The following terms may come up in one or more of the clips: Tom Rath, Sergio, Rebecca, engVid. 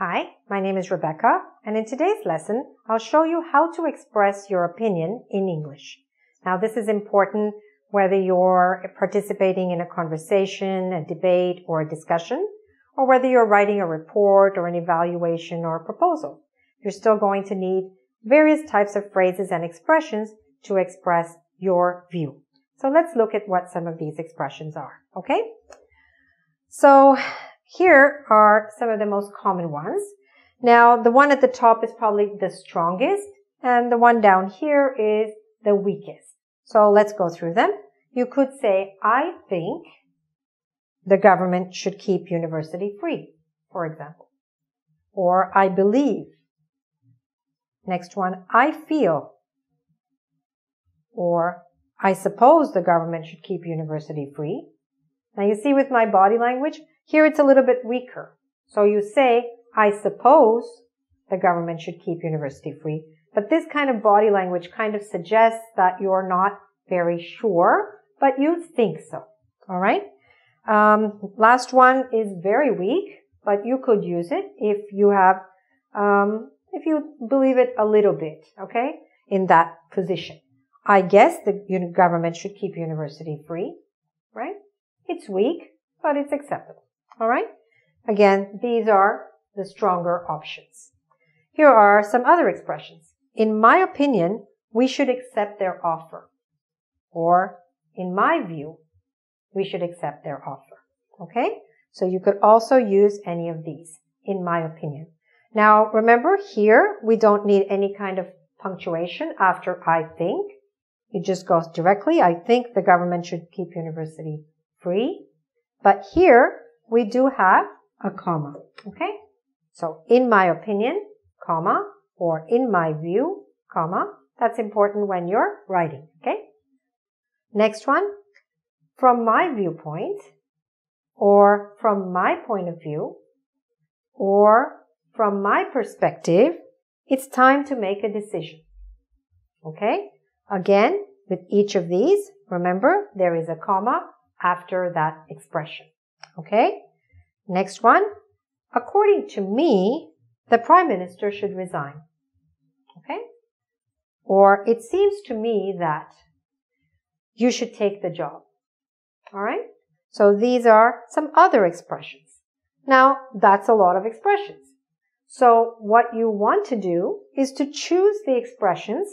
Hi, my name is Rebecca, and in today's lesson, I'll show you how to express your opinion in English. Now, this is important whether you're participating in a conversation, a debate, or a discussion, or whether you're writing a report or an evaluation or a proposal. You're still going to need various types of phrases and expressions to express your view. So let's look at what some of these expressions are, okay? So, here are some of the most common ones. Now, the one at the top is probably the strongest, and the one down here is the weakest. So let's go through them. You could say, I think the government should keep university free, for example. Or, I believe. Next one, I feel. Or, I suppose the government should keep university free. Now, you see with my body language, here it's a little bit weaker. So you say, I suppose the government should keep university free. But this kind of body language kind of suggests that you're not very sure, but you think so. All right? Last one is very weak, but you could use it if you have, if you believe it a little bit, okay, in that position. I guess the government should keep university free, right? It's weak, but it's acceptable. All right? Again, these are the stronger options. Here are some other expressions. In my opinion, we should accept their offer. Or, in my view, we should accept their offer. Okay? So you could also use any of these, in my opinion. Now, remember here, we don't need any kind of punctuation after I think. It just goes directly. I think the government should keep university free. But here, we do have a comma, okay? So, in my opinion, comma, or in my view, comma. That's important when you're writing, okay? Next one, from my viewpoint, or from my point of view, or from my perspective, it's time to make a decision, okay? Again, with each of these, remember, there is a comma after that expression. Okay? Next one. According to me, the Prime Minister should resign. Okay? Or, it seems to me that you should take the job. Alright? So, these are some other expressions. Now, that's a lot of expressions. So, what you want to do is to choose the expressions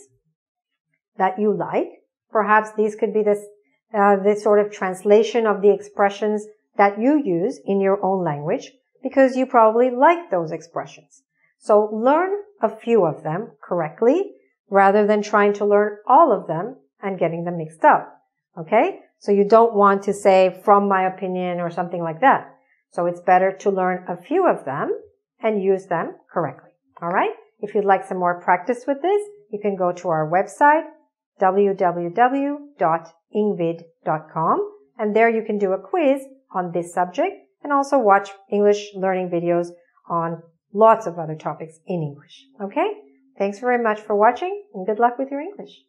that you like. Perhaps these could be this sort of translation of the expressions that you use in your own language, because you probably like those expressions. So learn a few of them correctly, rather than trying to learn all of them and getting them mixed up. Okay? So you don't want to say, from my opinion, or something like that. So it's better to learn a few of them and use them correctly. Alright? If you'd like some more practice with this, you can go to our website, www.engvid.com, and there you can do a quiz on this subject and also watch English learning videos on lots of other topics in English. Okay? Thanks very much for watching, and good luck with your English.